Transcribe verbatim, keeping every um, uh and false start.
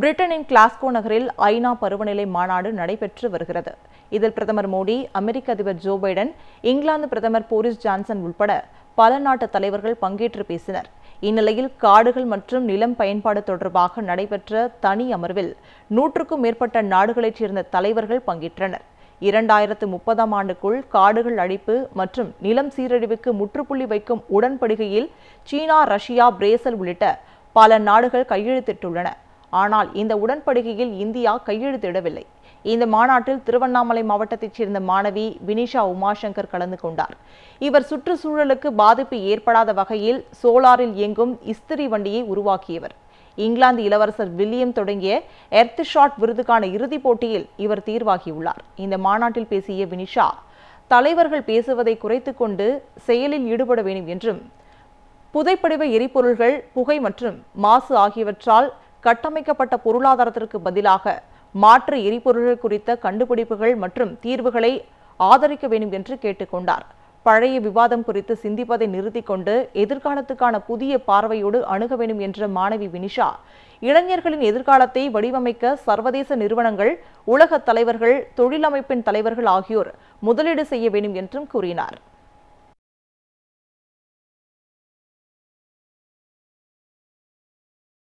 பிரிட்டனின் கிளாஸ்கோ நகரில் ஐநா பருவநிலை மாநாடு நடைபெற்று வருகிறது. இதில் பிரதமர் மோடி, அமெரிக்க அதிபர் ஜோ பைடன், இங்கிலாந்து பிரதமர் போரிஸ் ஜான்சன் உள்பட பல நாட்டு தலைவர்கள் பங்கேற்று பேசினர். இந்நிலையில் காடுகள் மற்றும் நிலம் பயன்பாடு தொடர்பாக நடைபெற்ற தனி அமர்வில் நூற்றுக்கும் மேற்பட்ட நாடுகளைச் சேர்ந்த தலைவர்கள் பங்கேற்றனர். இரண்டாயிரத்து முப்பதாம் ஆண்டுக்குள் காடுகள் அழிப்பு மற்றும் நிலம் சீரழிவுக்கு முற்றுப்புள்ளி வைக்கும் உடன்படிக்கையில் சீனா, ரஷ்யா, பிரேசில் உள்ளிட்ட பல நாடுகள் கையெழுத்திட்டுள்ளன. ஆனால் இந்த உடன்படிக்கையில் இந்தியா கையெழுத்திடவில்லை. இந்த மாநாட்டில் திருவண்ணாமலை மாவட்டத்தைச் சேர்ந்த மாணவி வினிஷா உமாசங்கர் கலந்து கொண்டார். இவர் சுற்றுச்சூழலுக்கு பாதிப்பு ஏற்படாத வகையில் சோலாரில் இயங்கும் இஸ்திரி வண்டியை உருவாக்கியவர். இங்கிலாந்து இளவரசர் வில்லியம் தொடங்கிய எர்த் ஷாட் விருதுக்கான இறுதிப் போட்டியில் இவர் தேர்வாகியுள்ளார். இந்த மாநாட்டில் பேசிய வினிஷா, தலைவர்கள் பேசுவதை குறைத்துக் கொண்டு செயலில் ஈடுபட வேண்டும் என்றும், புதைப்படிவ எரிபொருள்கள், புகை மற்றும் மாசு ஆகியவற்றால் கட்டமைக்கப்பட்ட பொருளாதாரத்திற்கு பதிலாக மாற்று எரிபொருள்கள் குறித்த கண்டுபிடிப்புகள் மற்றும் தீர்வுகளை ஆதரிக்க வேண்டும் என்று கேட்டுக்கொண்டார். பழைய விவாதம் குறித்து சிந்திப்பதை நிறுத்திக் கொண்டு எதிர்காலத்துக்கான புதிய பார்வையோடு அணுக வேண்டும் என்ற மாணவி வினிஷா, இளைஞர்களின் எதிர்காலத்தை வடிவமைக்க சர்வதேச நிறுவனங்கள், உலகத் தலைவர்கள், தொழிலமைப்பின் தலைவர்கள் ஆகியோர் முதலீடு செய்ய வேண்டும் என்றும் கூறினார்.